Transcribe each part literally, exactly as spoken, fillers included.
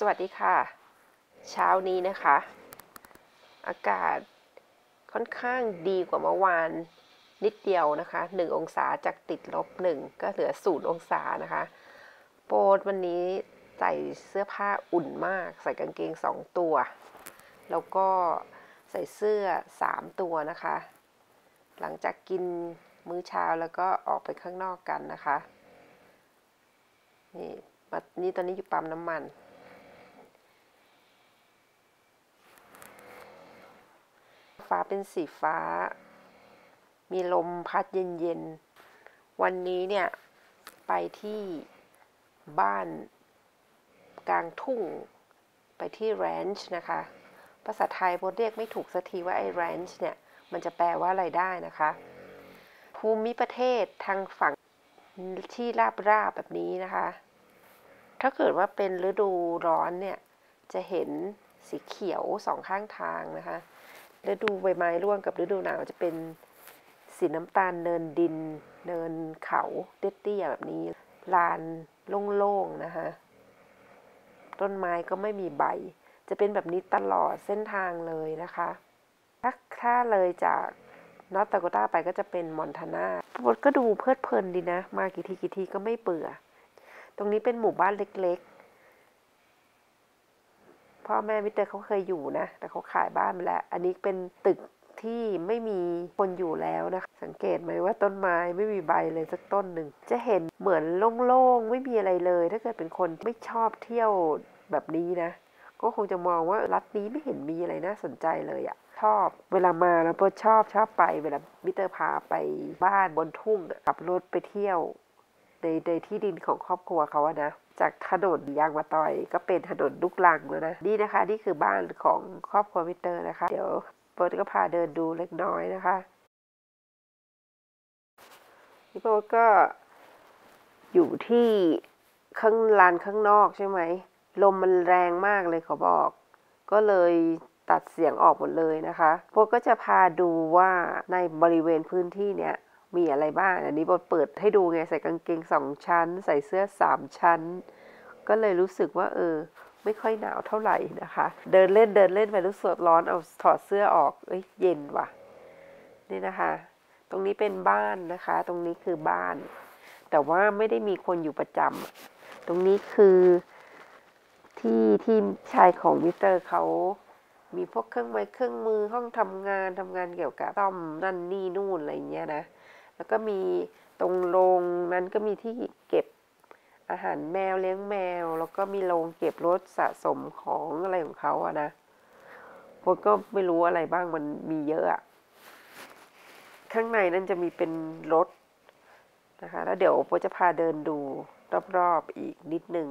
สวัสดีค่ะเช้านี้นะคะอากาศค่อนข้างดีกว่าเมื่อวานนิดเดียวนะคะหนึ่งองศาจากติดลบหนึ่งก็เหลือศูนย์องศานะคะโปรดวันนี้ใส่เสื้อผ้าอุ่นมากใส่กางเกงสองตัวแล้วก็ใส่เสื้อสามตัวนะคะหลังจากกินมื้อเช้าแล้วก็ออกไปข้างนอกกันนะคะนี่นี่ตอนนี้อยู่ปั๊มน้ำมันฟ้าเป็นสีฟ้ามีลมพัดเย็นๆวันนี้เนี่ยไปที่บ้านกลางทุ่งไปที่แรนช์นะคะภาษาไทยโบเรียกไม่ถูกสักทีว่าไอ้แรนช์เนี่ยมันจะแปลว่าอะไรได้นะคะภูมิประเทศทางฝั่งที่ราบๆแบบนี้นะคะถ้าเกิดว่าเป็นฤดูร้อนเนี่ยจะเห็นสีเขียวสองข้างทางนะคะฤดูใบไม้ร่วงกับฤดูหนาวจะเป็นสีน้ำตาลเนินดินเนินเขาเตี้ยๆแบบนี้ลานโล่งๆนะคะต้นไม้ก็ไม่มีใบจะเป็นแบบนี้ตลอดเส้นทางเลยนะคะถ้าถ้าเลยจากนอร์ทดาโกต้าไปก็จะเป็นมอนทานาก็ดูเพลิดเพลินดีนะมากี่ทีกี่ทีก็ไม่เบื่อตรงนี้เป็นหมู่บ้านเล็กๆพ่อแม่มิสเตอร์เขาเคยอยู่นะแต่เขาขายบ้านไปแล้วอันนี้เป็นตึกที่ไม่มีคนอยู่แล้วนะคะสังเกตไหมว่าต้นไม้ไม่มีใบเลยสักต้นหนึ่งจะเห็นเหมือนโล่งๆไม่มีอะไรเลยถ้าเกิดเป็นคนไม่ชอบเที่ยวแบบนี้นะก็คงจะมองว่ารัฐนี้ไม่เห็นมีอะไรน่าสนใจเลยอะชอบเวลามาแล้วก็ชอบชอบไปเวลามิสเตอร์พาไปบ้านบนทุ่งขับรถไปเที่ยวในในที่ดินของครอบครัวเขาอะนะจากถนนยางมะตอยก็เป็นถนนลูกรังแล้วนะนี่นะคะนี่คือบ้านของครอบครัวมิสเตอร์นะคะเดี๋ยวโบก็พาเดินดูเล็กน้อยนะคะพี่โบก็อยู่ที่ข้างลานข้างนอกใช่ไหมลมมันแรงมากเลยเขาบอกก็เลยตัดเสียงออกหมดเลยนะคะโบก็จะพาดูว่าในบริเวณพื้นที่เนี้ยมีอะไรบ้างอันนี้โบเปิดให้ดูไงใส่กางเกงสองชั้นใส่เสื้อสามชั้นก็เลยรู้สึกว่าเออไม่ค่อยหนาวเท่าไหร่นะคะเดินเล่นเดินเล่นไปรู้สึกร้อนเอาถอดเสื้อออกเอ้ยเย็นว่ะนี่นะคะตรงนี้เป็นบ้านนะคะตรงนี้คือบ้านแต่ว่าไม่ได้มีคนอยู่ประจำตรงนี้คือที่ที่ชายของมิสเตอร์เขามีพวกเครื่องไม้เครื่องมือห้องทำงานทำงานเกี่ยวกับซ่อมนั่นนี่นู่นอะไรเงี้ยนะแล้วก็มีตรงโรงนั้นก็มีที่เก็บอาหารแมวเลี้ยงแมวแล้วก็มีโรงเก็บรถสะสมของอะไรของเขาอะนะพวกก็ไม่รู้อะไรบ้างมันมีเยอะอะข้างในนั่นจะมีเป็นรถนะคะแล้วเดี๋ยวพวกจะพาเดินดูรอบๆอีกนิดนึง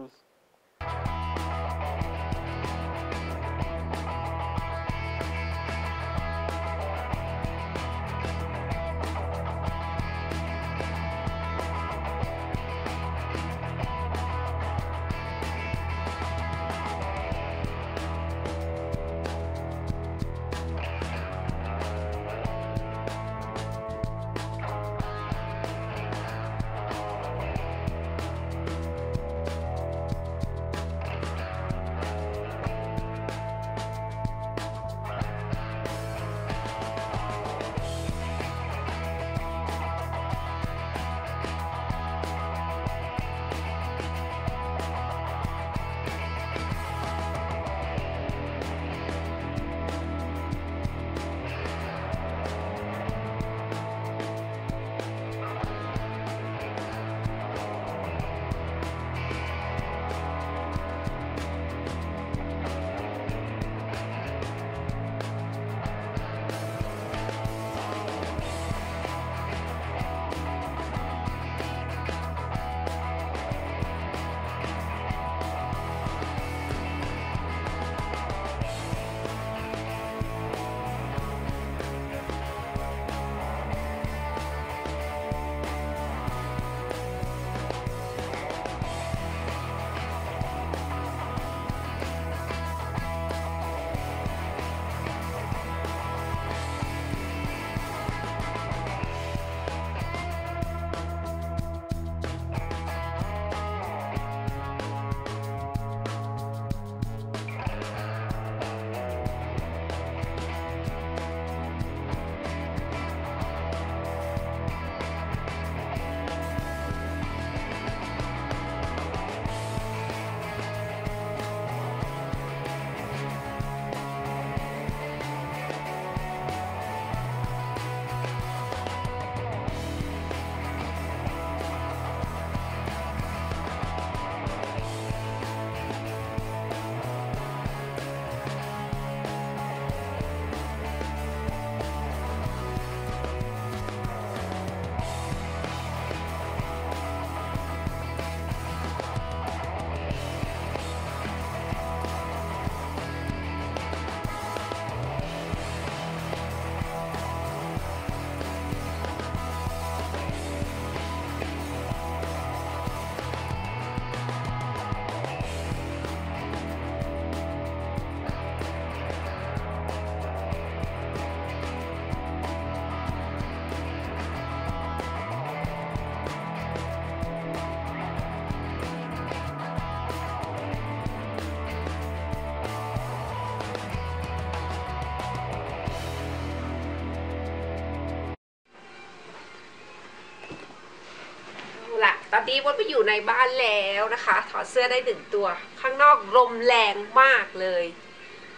ตอนนี้มดไปอยู่ในบ้านแล้วนะคะถอดเสื้อได้หนึ่งตัวข้างนอกลมแรงมากเลย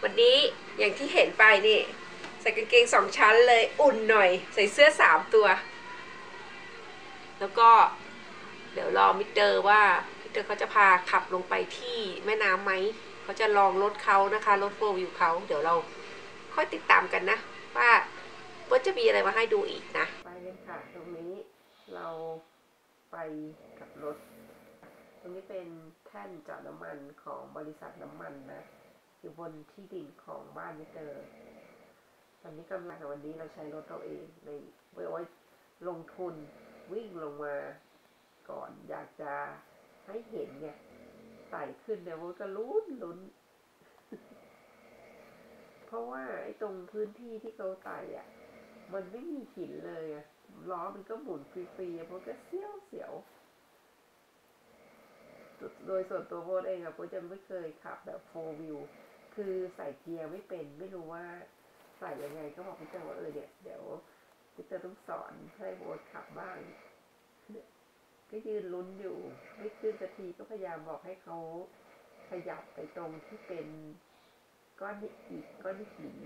วันนี้อย่างที่เห็นไปนี่ใส่กางเกงสองชั้นเลยอุ่นหน่อยใส่เสื้อสามตัวแล้วก็เดี๋ยวรอมิสเตอร์ว่ามิสเตอร์เขาจะพาขับลงไปที่แม่น้ำไหมเขาจะลองรถเขานะคะรถโฟล์วิวเขาเดี๋ยวเราค่อยติดตามกันนะว่าว่าจะมีอะไรมาให้ดูอีกนะไปเลยค่ะตรงนี้เราไปกับรถตรงนี้เป็นแท่นจอดน้ำมันของบริษัทน้ำมันนะอยู่บนที่ดินของบ้านมิสเตอร์ตอนนี้กำลังวันนี้เราใช้รถเราเองในเว้ยลงทุนวิ่งลงมาก่อนอยากจะให้เห็นไงไต่ขึ้นเนี่ยมันจะลุ้นลุ้นเพราะว่าไอ้ตรงพื้นที่ที่เขาไต่อ่ะมันไม่มีหินเลยอ่ะล้อมันก็หมุนฟรีๆมันก็เสี้ยวเสียวโดยส่วนตัวโบสเองอ่ะโบสจะไม่เคยขับแบบโฟร์วิวคือใส่เกียร์ไม่เป็นไม่รู้ว่าใส่ยังไงก็บอกพี่เต๋อว่าเออเนี่ยเดี๋ยวพี่เต๋อต้องสอนให้โบสขับบ้างก็ยืนลุ้นอยู่ไม่ขึ้นสักทีก็พยายามบอกให้เขาขยับไปตรงที่เป็นก้อนหินก้อนหิน